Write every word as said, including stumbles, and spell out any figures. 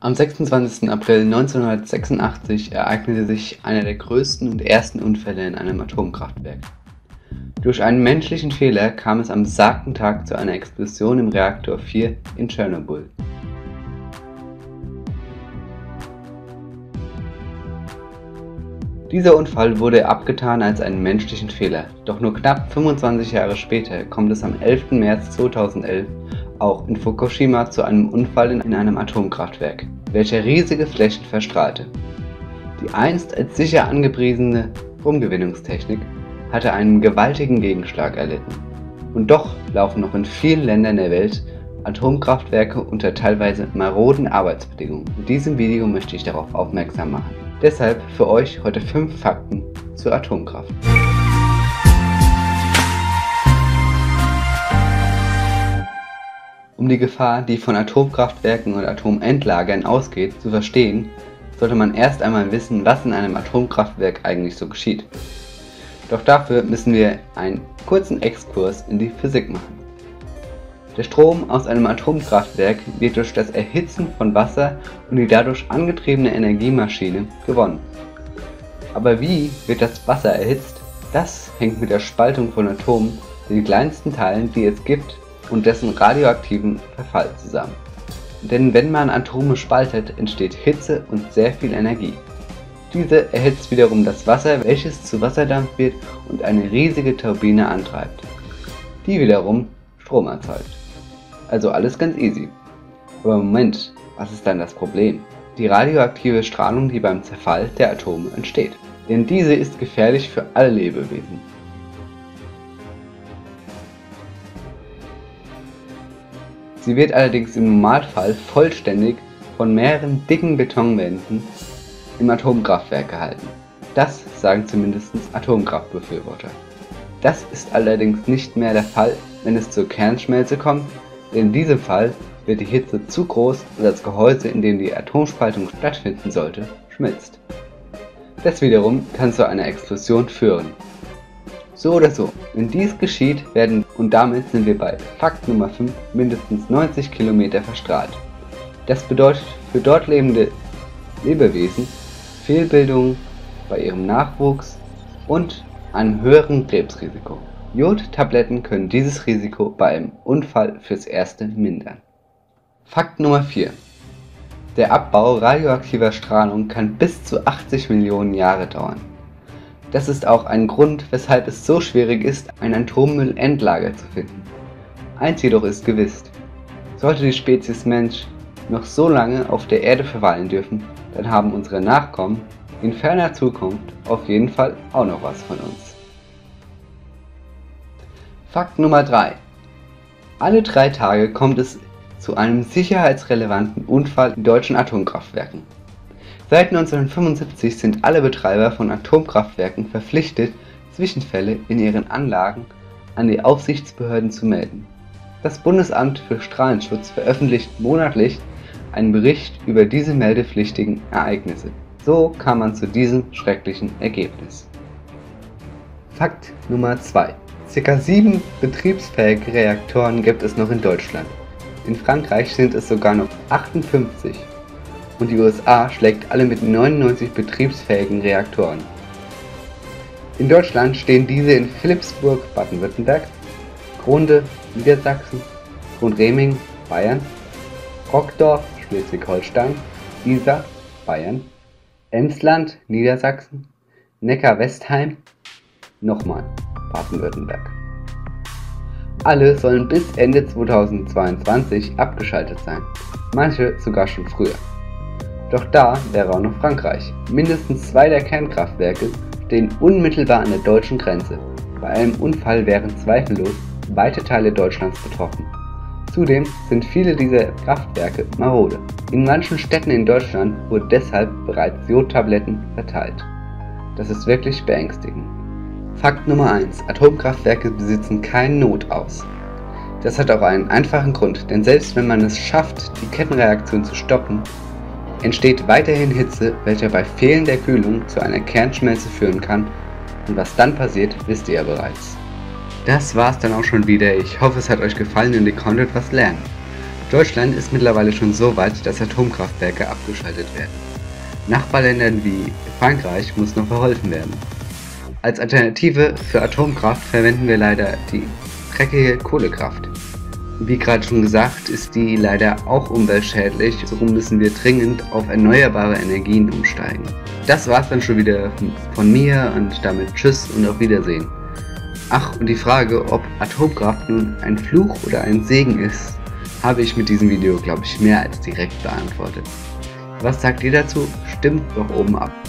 Am sechsundzwanzigsten April neunzehnhundertsechsundachtzig ereignete sich einer der größten und ersten Unfälle in einem Atomkraftwerk. Durch einen menschlichen Fehler kam es am besagten Tag zu einer Explosion im Reaktor vier in Tschernobyl. Dieser Unfall wurde abgetan als einen menschlichen Fehler, doch nur knapp fünfundzwanzig Jahre später kommt es am elften März zweitausendelf auch in Fukushima zu einem Unfall in einem Atomkraftwerk, welcher riesige Flächen verstrahlte. Die einst als sicher angepriesene Stromgewinnungstechnik hatte einen gewaltigen Gegenschlag erlitten. Und doch laufen noch in vielen Ländern der Welt Atomkraftwerke unter teilweise maroden Arbeitsbedingungen. In diesem Video möchte ich darauf aufmerksam machen. Deshalb für euch heute fünf Fakten zur Atomkraft. Um die Gefahr, die von Atomkraftwerken und Atomendlagern ausgeht, zu verstehen, sollte man erst einmal wissen, was in einem Atomkraftwerk eigentlich so geschieht. Doch dafür müssen wir einen kurzen Exkurs in die Physik machen. Der Strom aus einem Atomkraftwerk wird durch das Erhitzen von Wasser und die dadurch angetriebene Energiemaschine gewonnen. Aber wie wird das Wasser erhitzt? Das hängt mit der Spaltung von Atomen, den kleinsten Teilen, die es gibt, und dessen radioaktiven Verfall zusammen. Denn wenn man Atome spaltet, entsteht Hitze und sehr viel Energie. Diese erhitzt wiederum das Wasser, welches zu Wasserdampf wird und eine riesige Turbine antreibt, die wiederum Strom erzeugt. Also alles ganz easy. Aber Moment, was ist dann das Problem? Die radioaktive Strahlung, die beim Zerfall der Atome entsteht. Denn diese ist gefährlich für alle Lebewesen. Sie wird allerdings im Normalfall vollständig von mehreren dicken Betonwänden im Atomkraftwerk gehalten. Das sagen zumindest Atomkraftbefürworter. Das ist allerdings nicht mehr der Fall, wenn es zur Kernschmelze kommt, denn in diesem Fall wird die Hitze zu groß und das Gehäuse, in dem die Atomspaltung stattfinden sollte, schmilzt. Das wiederum kann zu einer Explosion führen. So oder so, wenn dies geschieht, werden, und damit sind wir bei Fakt Nummer fünf, mindestens neunzig Kilometer verstrahlt. Das bedeutet für dort lebende Lebewesen Fehlbildungen bei ihrem Nachwuchs und einem höheren Krebsrisiko. Jodtabletten können dieses Risiko bei einem Unfall fürs Erste mindern. Fakt Nummer vier. Der Abbau radioaktiver Strahlung kann bis zu achtzig Millionen Jahre dauern. Das ist auch ein Grund, weshalb es so schwierig ist, ein Atommüllendlager zu finden. Eins jedoch ist gewiss: Sollte die Spezies Mensch noch so lange auf der Erde verweilen dürfen, dann haben unsere Nachkommen in ferner Zukunft auf jeden Fall auch noch was von uns. Fakt Nummer drei. Alle drei Tage kommt es zu einem sicherheitsrelevanten Unfall in deutschen Atomkraftwerken. Seit neunzehnhundertfünfundsiebzig sind alle Betreiber von Atomkraftwerken verpflichtet, Zwischenfälle in ihren Anlagen an die Aufsichtsbehörden zu melden. Das Bundesamt für Strahlenschutz veröffentlicht monatlich einen Bericht über diese meldepflichtigen Ereignisse. So kam man zu diesem schrecklichen Ergebnis. Fakt Nummer zwei. Circa sieben betriebsfähige Reaktoren gibt es noch in Deutschland. In Frankreich sind es sogar noch achtundfünfzig und die U S A schlägt alle mit neunundneunzig betriebsfähigen Reaktoren. In Deutschland stehen diese in Philippsburg, Baden-Württemberg, Grunde, Niedersachsen, Grundreming, Bayern, Rockdorf, Schleswig-Holstein, Isar, Bayern, Emsland, Niedersachsen, Neckar-Westheim, nochmal Baden-Württemberg. Alle sollen bis Ende zweitausendzweiundzwanzig abgeschaltet sein, manche sogar schon früher. Doch da wäre auch noch Frankreich. Mindestens zwei der Kernkraftwerke stehen unmittelbar an der deutschen Grenze. Bei einem Unfall wären zweifellos weite Teile Deutschlands betroffen. Zudem sind viele dieser Kraftwerke marode. In manchen Städten in Deutschland wurden deshalb bereits Jodtabletten verteilt. Das ist wirklich beängstigend. Fakt Nummer eins. Atomkraftwerke besitzen keinen Notaus. Das hat auch einen einfachen Grund, denn selbst wenn man es schafft, die Kettenreaktion zu stoppen, entsteht weiterhin Hitze, welche bei fehlender Kühlung zu einer Kernschmelze führen kann. Und was dann passiert, wisst ihr ja bereits. Das war's dann auch schon wieder. Ich hoffe, es hat euch gefallen und ihr konntet was lernen. Deutschland ist mittlerweile schon so weit, dass Atomkraftwerke abgeschaltet werden. Nachbarländern wie Frankreich muss noch verholfen werden. Als Alternative für Atomkraft verwenden wir leider die dreckige Kohlekraft. Wie gerade schon gesagt, ist die leider auch umweltschädlich, darum müssen wir dringend auf erneuerbare Energien umsteigen. Das war's dann schon wieder von mir und damit tschüss und auf Wiedersehen. Ach, und die Frage, ob Atomkraft nun ein Fluch oder ein Segen ist, habe ich mit diesem Video, glaube ich, mehr als direkt beantwortet. Was sagt ihr dazu? Stimmt doch oben ab.